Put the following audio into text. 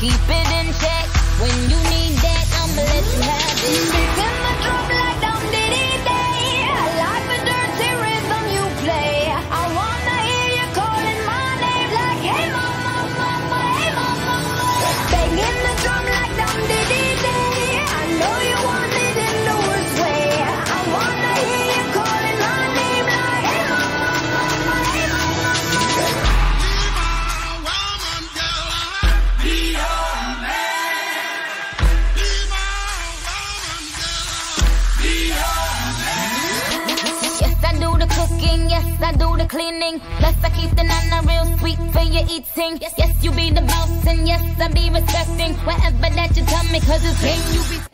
keep it in check. When you need that, I'ma let you have it. Because my drum like down day. I like the dirty rhythm you play. I wanna hear you calling my name like, hey mama, mama, hey mama, mama. Banging the drum like down day. I know you want it in the worst way. I wanna hear you calling my name like, hey mama, mama, hey mama, mama. Yes, I do the cleaning. Plus, I keep the nana real sweet for your eating. Yes, you be the boss, and yes, I be respecting whatever that you tell me, cause it's game you be